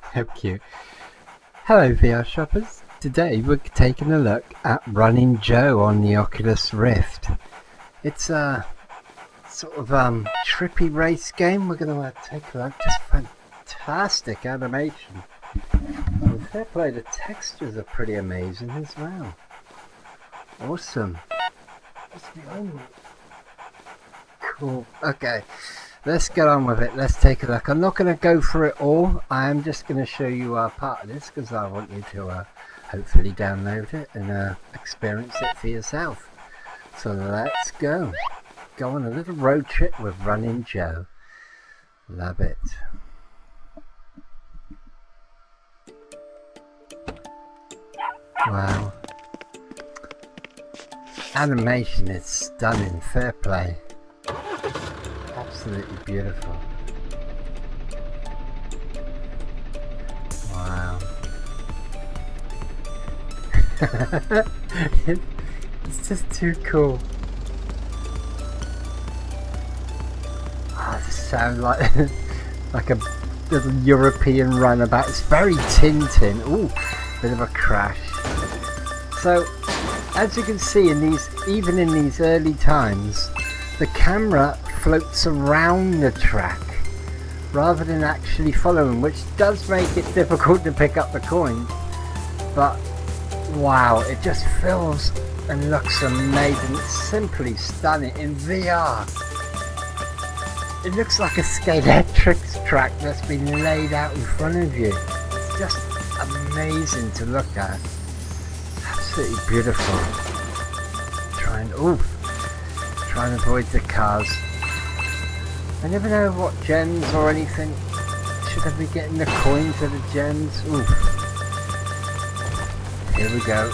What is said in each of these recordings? How cute. Hello VR shoppers, today we're taking a look at Running Joe on the Oculus Rift. It's a sort of trippy race game. We're going to take a look. Just fantastic animation. And fair play, the textures are pretty amazing as well. Awesome. What's behind me? Cool. Okay. Let's get on with it. Let's take a look. I'm not going to go through it all. I am just going to show you part of this because I want you to hopefully download it and experience it for yourself. So let's go. Go on a little road trip with Running Joe. Love it. Wow. Animation is stunning. Fair play. Absolutely beautiful. Wow. It's just too cool. Ah, oh, just sound like like a little European runabout. It's very Tin Tin. Ooh, bit of a crash. So, as you can see in these, even in these early times, the camera floats around the track rather than actually following, which does make it difficult to pick up the coin. But wow, it just feels and looks amazing. It's simply stunning in VR. It looks like a Scalextric track that's been laid out in front of you. It's just amazing to look at. Absolutely beautiful. Try and avoid the cars. I never know what gems or anything. Should I be getting the coins or the gems? Oof. Here we go.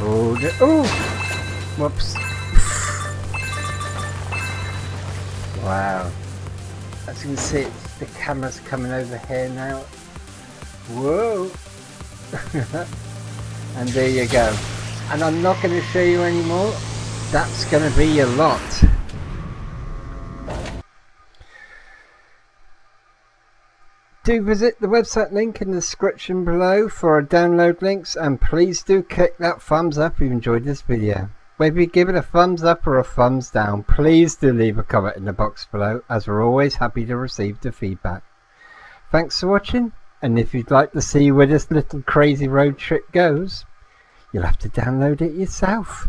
Oh, whoops. Wow. As you can see, the camera's coming over here now. Whoa. And there you go. And I'm not going to show you any more. That's going to be your lot. Do visit the website link in the description below for our download links, and please do click that thumbs up if you enjoyed this video. Whether you give it a thumbs up or a thumbs down, please do leave a comment in the box below, as we're always happy to receive the feedback. Thanks for watching, and if you'd like to see where this little crazy road trip goes, you'll have to download it yourself.